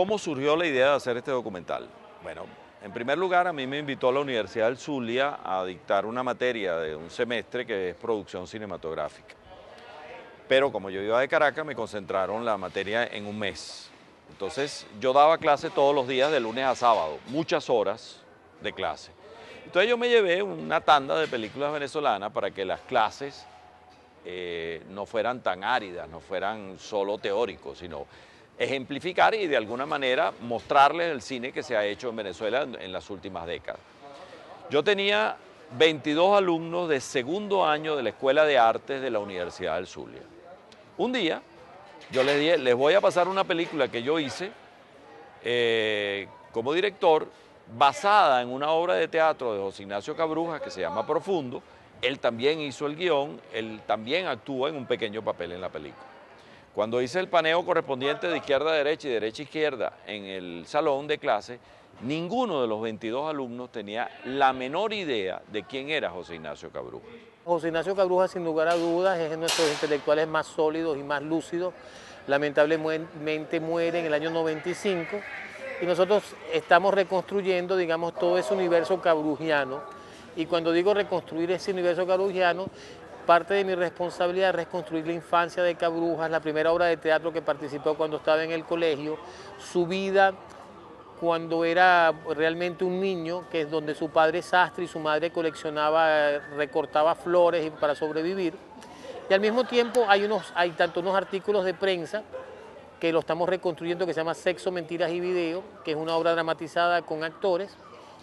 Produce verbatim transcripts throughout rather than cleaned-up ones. ¿Cómo surgió la idea de hacer este documental? Bueno, en primer lugar, a mí me invitó a la Universidad del Zulia a dictar una materia de un semestre que es producción cinematográfica. Pero como yo iba de Caracas, me concentraron la materia en un mes. Entonces, yo daba clase todos los días, de lunes a sábado, muchas horas de clase. Entonces, yo me llevé una tanda de películas venezolanas para que las clases eh, no fueran tan áridas, no fueran solo teóricos, sino ejemplificar y de alguna manera mostrarles el cine que se ha hecho en Venezuela en, en las últimas décadas. Yo tenía veintidós alumnos de segundo año de la Escuela de Artes de la Universidad del Zulia. Un día yo les dije, les voy a pasar una película que yo hice eh, como director, basada en una obra de teatro de José Ignacio Cabrujas que se llama Profundo. Él también hizo el guión, él también actúa en un pequeño papel en la película. Cuando hice el paneo correspondiente de izquierda a derecha y derecha a izquierda en el salón de clase, ninguno de los veintidós alumnos tenía la menor idea de quién era José Ignacio Cabrujas. José Ignacio Cabrujas, sin lugar a dudas, es de nuestros intelectuales más sólidos y más lúcidos. Lamentablemente muere en el año noventa y cinco y nosotros estamos reconstruyendo, digamos, todo ese universo cabrujiano. Y cuando digo reconstruir ese universo cabrujiano, parte de mi responsabilidad es reconstruir la infancia de Cabrujas, la primera obra de teatro que participó cuando estaba en el colegio, su vida cuando era realmente un niño, que es donde su padre es sastre y su madre coleccionaba, recortaba flores para sobrevivir. Y al mismo tiempo hay, unos, hay tanto unos artículos de prensa que lo estamos reconstruyendo, que se llama Sexo, Mentiras y Video, que es una obra dramatizada con actores.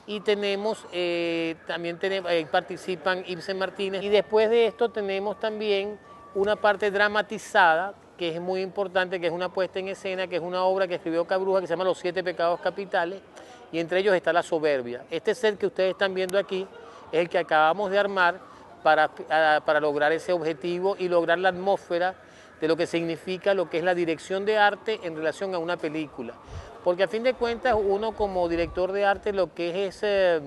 Y tenemos, eh, también tenemos, eh, participan Ibsen Martínez. Y después de esto tenemos también una parte dramatizada, que es muy importante, que es una puesta en escena, que es una obra que escribió Cabrujas, que se llama Los Siete Pecados Capitales, y entre ellos está la soberbia. Este set que ustedes están viendo aquí es el que acabamos de armar para, a, para lograr ese objetivo y lograr la atmósfera de lo que significa lo que es la dirección de arte en relación a una película. Porque a fin de cuentas uno como director de arte lo que es, es eh,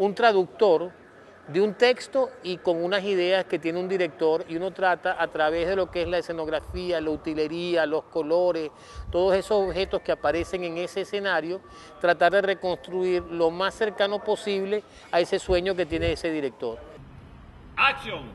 un traductor de un texto y con unas ideas que tiene un director, y uno trata a través de lo que es la escenografía, la utilería, los colores, todos esos objetos que aparecen en ese escenario, tratar de reconstruir lo más cercano posible a ese sueño que tiene ese director. ¡Acción!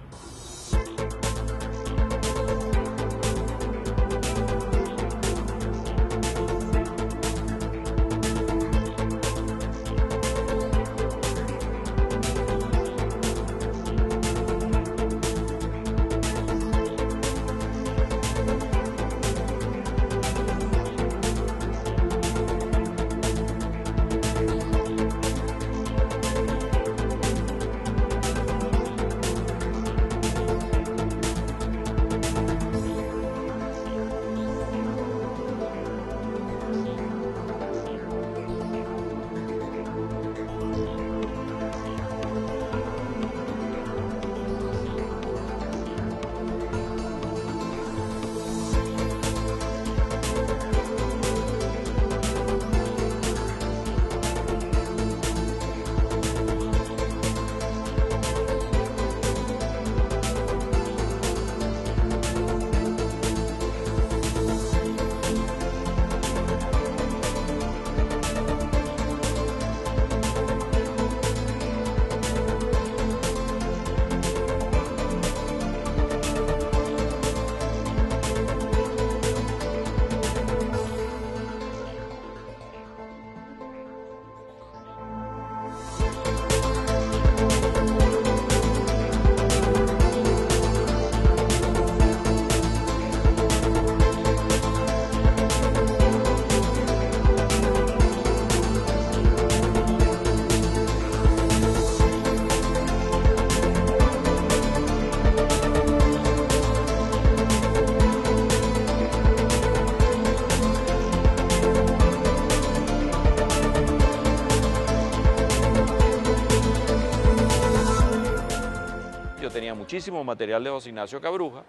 Tenía muchísimo material de José Ignacio Cabrujas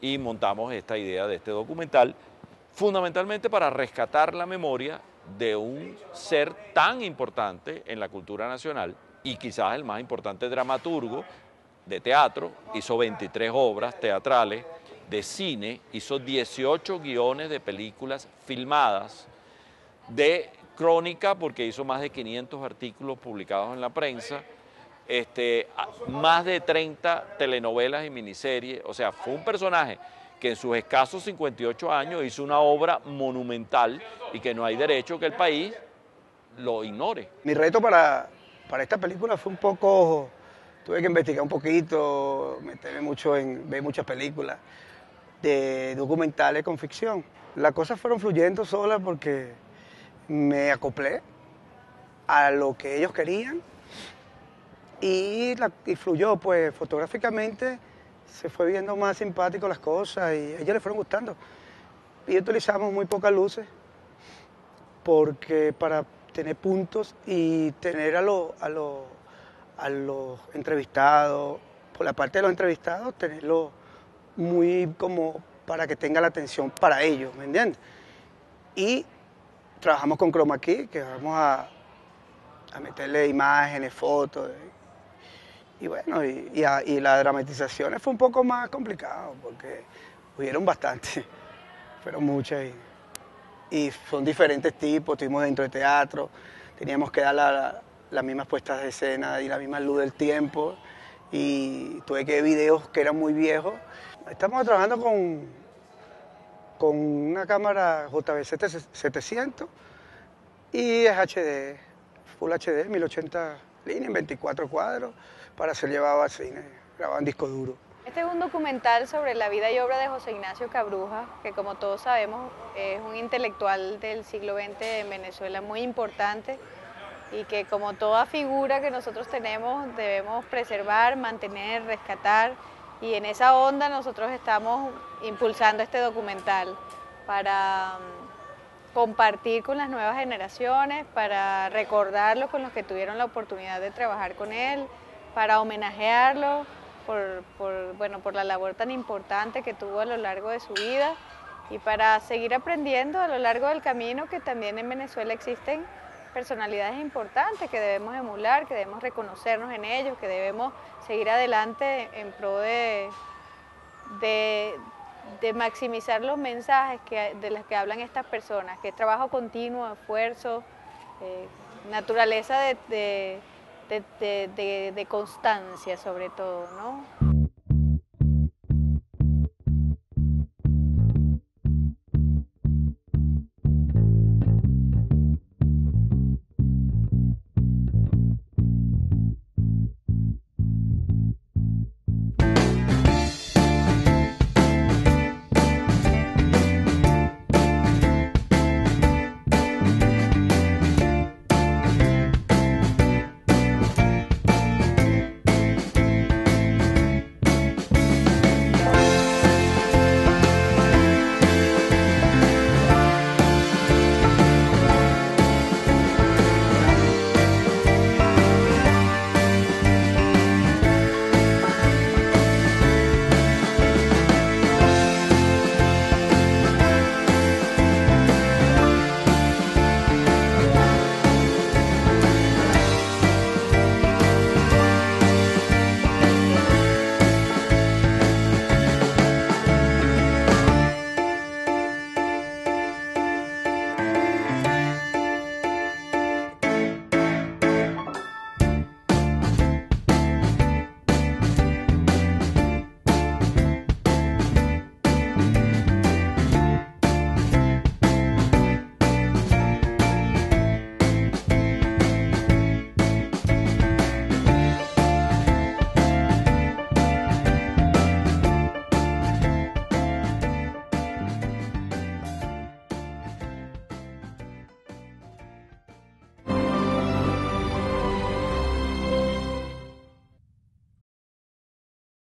y montamos esta idea de este documental fundamentalmente para rescatar la memoria de un ser tan importante en la cultura nacional y quizás el más importante dramaturgo de teatro. Hizo veintitrés obras teatrales, de cine, hizo dieciocho guiones de películas filmadas, de crónica, porque hizo más de quinientos artículos publicados en la prensa, este, más de treinta telenovelas y miniseries. O sea, fue un personaje que en sus escasos cincuenta y ocho años hizo una obra monumental y que no hay derecho que el país lo ignore. Mi reto para, para esta película fue un poco, tuve que investigar un poquito, meterme mucho en, ver muchas películas de documentales con ficción. Las cosas fueron fluyendo solas porque me acoplé a lo que ellos querían y, la, y fluyó, pues fotográficamente se fue viendo más simpático las cosas y a ellos les fueron gustando. Y utilizamos muy pocas luces porque para tener puntos y tener a los a los, a los entrevistados, por la parte de los entrevistados, tenerlo muy como para que tenga la atención para ellos, ¿me entiendes? Y trabajamos con Chroma Key, que vamos a, a meterle imágenes, fotos, y, y bueno, y, y, a, y las dramatizaciones fue un poco más complicado, porque hubieron bastante, fueron muchas y... y son diferentes tipos, estuvimos dentro de teatro, teníamos que dar la, la, las mismas puestas de escena y la misma luz del tiempo, y tuve que ver videos que eran muy viejos. Estamos trabajando con, con una cámara J V C setecientos y es H D, Full H D, mil ochenta líneas, veinticuatro cuadros, para ser llevado al cine, grabado en disco duro. Este es un documental sobre la vida y obra de José Ignacio Cabrujas, que como todos sabemos es un intelectual del siglo veinte en Venezuela muy importante y que como toda figura que nosotros tenemos debemos preservar, mantener, rescatar, y en esa onda nosotros estamos impulsando este documental para compartir con las nuevas generaciones, para recordarlo con los que tuvieron la oportunidad de trabajar con él, para homenajearlo Por, por, bueno, por la labor tan importante que tuvo a lo largo de su vida y para seguir aprendiendo a lo largo del camino, que también en Venezuela existen personalidades importantes que debemos emular, que debemos reconocernos en ellos, que debemos seguir adelante en pro de, de, de maximizar los mensajes que, de los que hablan estas personas, que es trabajo continuo, esfuerzo, eh, naturaleza de... de De, de, de, de constancia sobre todo, ¿no?